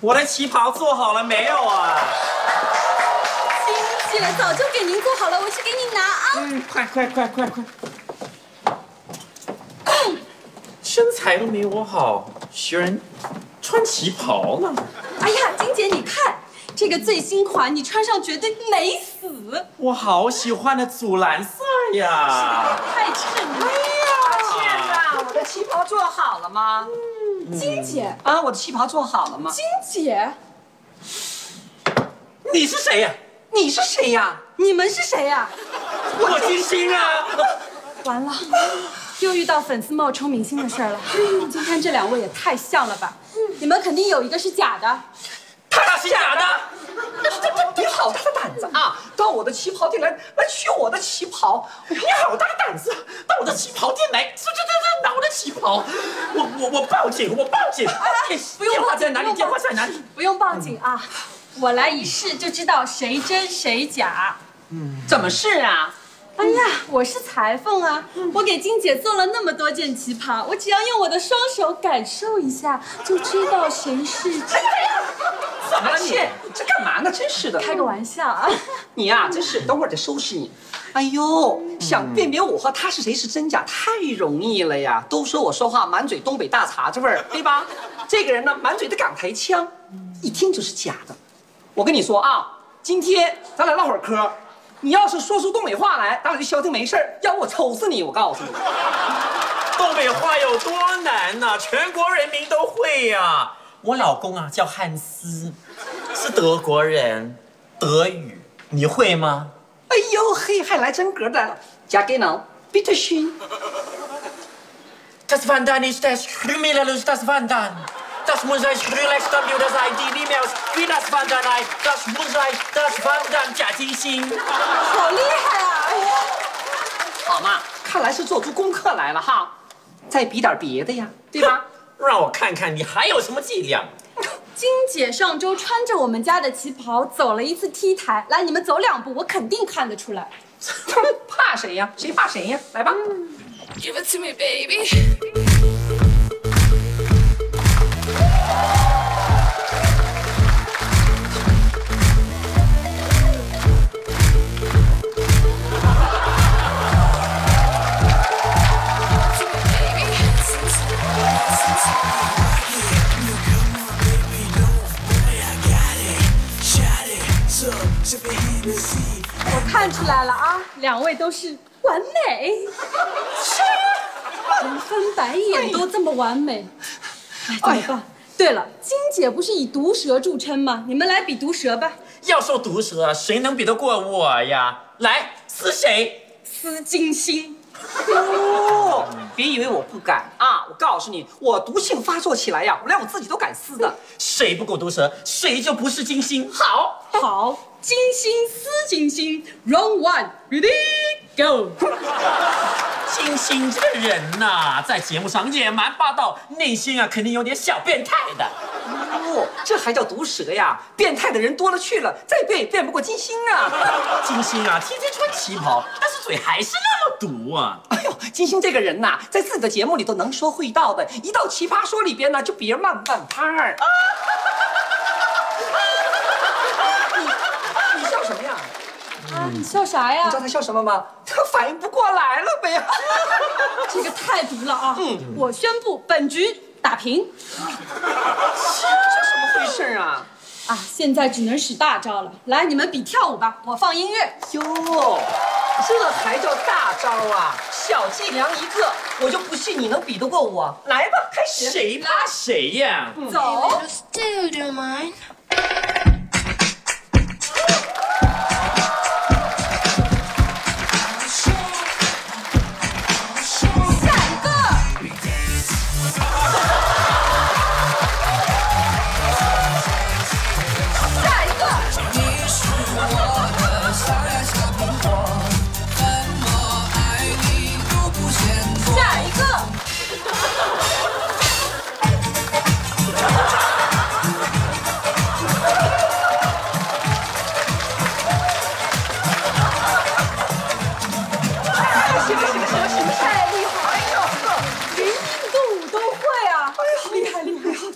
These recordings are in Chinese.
我的旗袍做好了没有啊？亲戚了，早就给您做好了，我去给您拿啊。嗯，快！身材都没我好，学人穿旗袍呢。哎呀，金姐，你看这个最新款，你穿上绝对美死！我好喜欢的祖蓝色呀，太衬了。哎呀，是啊，我的旗袍做好了吗？金姐啊，我的旗袍做好了吗？金姐，你是谁呀？你是谁呀？你们是谁呀？我金星啊！完了。又遇到粉丝冒充明星的事儿了。今天这两位也太像了吧？你们肯定有一个是假的，他俩是假的。你好大的胆子啊！到我的旗袍店来取我的旗袍！你好大胆子，到我的旗袍店来，这拿我的旗袍！我报警！我报警！不用报警，电话在哪里？电话在哪里？不用报警啊！我来一试就知道谁真谁假。怎么试啊？ 哎呀，我是裁缝啊！我给金姐做了那么多件旗袍，我只要用我的双手感受一下，就知道谁是真。怎么了你？这干嘛呢？真是的！开个玩笑啊！你呀，真是，等会儿得收拾你。哎呦，想辨别我和他是谁是真假太容易了呀！都说我说话满嘴东北大碴子味儿，对吧？这个人呢，满嘴的港台腔，一听就是假的。我跟你说啊，今天咱俩唠会儿嗑。 你要是说出东北话来，咱俩就消停没事儿。要不我抽死你！我告诉你，东北话有多难呐、啊，全国人民都会呀、啊。我老公啊叫汉斯，是德国人，德语你会吗？哎呦嘿，还来真格的，加给侬，别太逊。Das Wandern ist das Schlimmste, das Wandern. Das muss ich vielleicht dann wieder sein, die E-Mails wie das Wandern ein. Das muss ich, das Wandern 假提醒。好厉害啊！哎呀，好嘛，看来是做出功课来了哈。再比点别的呀，对吧？让我看看你还有什么伎俩。金姐上周穿着我们家的旗袍走了一次 T 台，来，你们走两步，我肯定看得出来。怕谁呀？谁怕谁呀？来吧。Give it to me, baby. 我看出来了啊，两位都是完美，红翻白眼都这么完美，哎，怎么办？对了，金姐不是以毒舌著称吗？你们来比毒舌吧。要说毒舌，谁能比得过我呀？来，撕谁？撕金星。哦，别以为我不敢啊！我告诉你，我毒性发作起来呀，我连我自己都敢撕的。谁不够毒舌，谁就不是金星。好，好。 金星撕金星 ，Round one, ready, go。金星这个人呐、啊，在节目上也蛮霸道，内心啊肯定有点小变态的。哦，这还叫毒舌呀？变态的人多了去了，再变也变不过金星啊。金星啊，天天穿旗袍，但是嘴还是那么毒啊。哎呦，金星这个人呐、啊，在自己的节目里头能说会道的，一到奇葩说里边呢，就别慢拍儿。啊 啊，你笑啥呀？你知道他笑什么吗？他反应不过来了呗。这个太毒了啊！我宣布本局打平。这怎么回事啊？啊，现在只能使大招了。来，你们比跳舞吧，我放音乐。哟，这还叫大招啊？小伎俩一个，我就不信你能比得过我。来吧，开始。谁拉谁呀？走。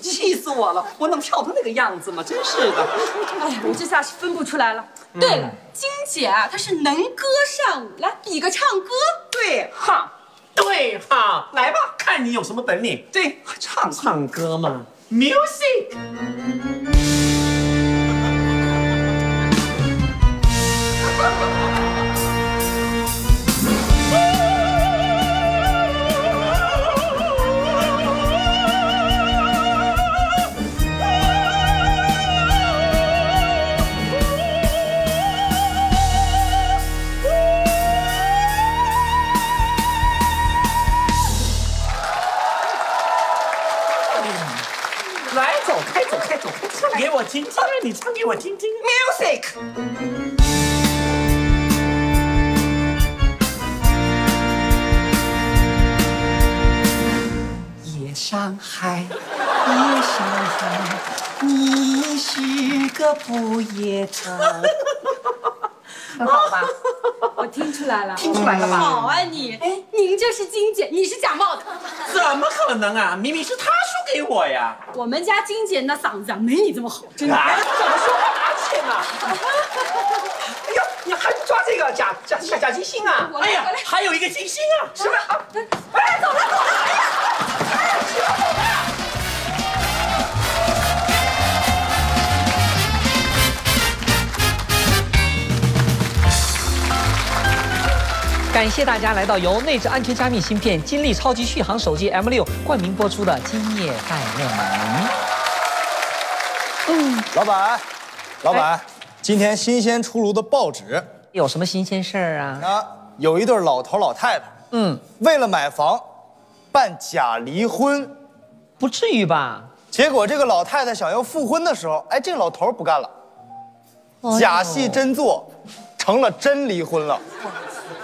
气死我了！我能跳成那个样子吗？真是的。哎呀，我这下是分不出来了。对了，金姐啊，她是能歌善舞，来比个唱歌。对哈，对哈，来吧，看你有什么本领。对，唱歌嘛 ，music。 给我听听，你唱给我听听。Music。夜上海，夜上海，你是个不夜城。很好吧？我听出来了，听出来了吧？好啊你！哎，您这是金姐，你是假冒的。怎么可能啊？明明是他输给我呀！我们家金姐那嗓子啊，没你这么好，真的。怎么说话拿钱呢？哎呦，你还不抓这个假金星啊？哎呀，还有一个金星啊！什么？哎，走了走了！哎呀，哎，媳妇走了。 感谢大家来到由内置安全加密芯片、金立超级续航手机 M6 冠名播出的《今夜带热门》。老板，今天新鲜出炉的报纸有什么新鲜事儿啊？啊，有一对老头老太太，为了买房，办假离婚，不至于吧？结果这个老太太想要复婚的时候，哎，这个老头不干了，假戏真做，成了真离婚了。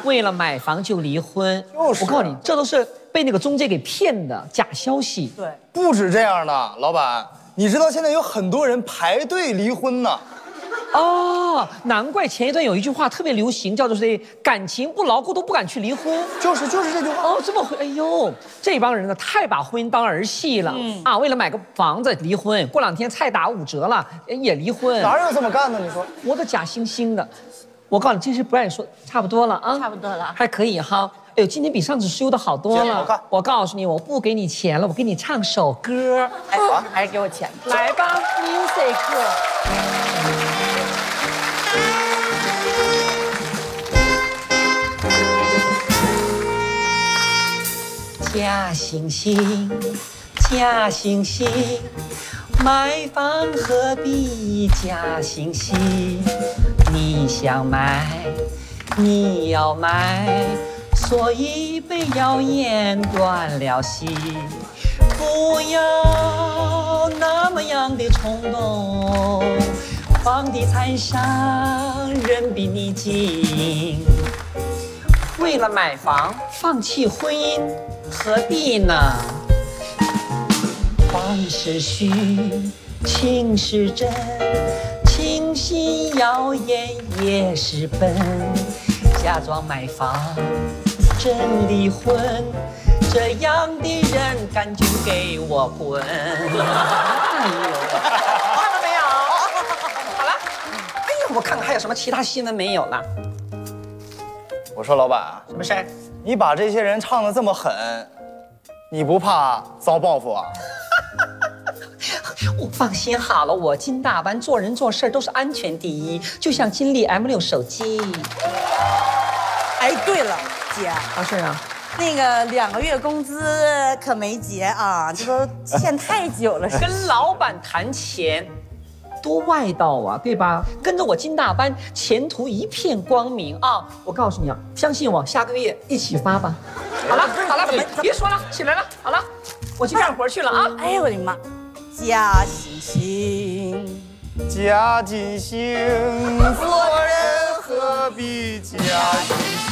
为了买房就离婚，就是、我告诉你，这都是被那个中介给骗的假消息。对，不止这样的，老板，你知道现在有很多人排队离婚呢。哦，难怪前一段有一句话特别流行，叫做“感情不牢固都不敢去离婚”，就是这句话。哦，这么回，哎呦，这帮人呢太把婚姻当儿戏了、啊！为了买个房子离婚，过两天菜打5折了也离婚，哪有这么干的？你说，活得假惺惺的。 我告诉你，这事不让你说，差不多了啊，差不多了，还可以哈。哎呦，今天比上次修的好多了。我告诉你，我不给你钱了，我给你唱首歌。哎，还是给我钱，来吧 ，music。假惺惺，假惺惺，买房何必假惺惺？ 你想买，你要买，所以被谣言断了心。不要那么样的冲动，房地产商人比你精。为了买房放弃婚姻，何必呢？房是虚，情是真。 听信谣言也是笨，假装买房真离婚，这样的人赶紧给我滚！看到没有？好了，哎呦，我看看还有什么其他新闻没有了。我说老板，什么事？你把这些人唱得这么狠，你不怕遭报复啊？ 我放心好了，我金大湾做人做事都是安全第一，就像金立 M6 手机。哎，对了，姐，啥事啊？那个2个月工资可没结啊，这都欠太久了。跟老板谈钱，多外道啊，对吧？跟着我金大湾，前途一片光明啊！我告诉你啊，相信我，下个月一起发吧。好了，别说了，起来了，好了，我去干活去了啊！哎呦我的妈！ 假惺惺，假惺惺，做人何必假惺惺？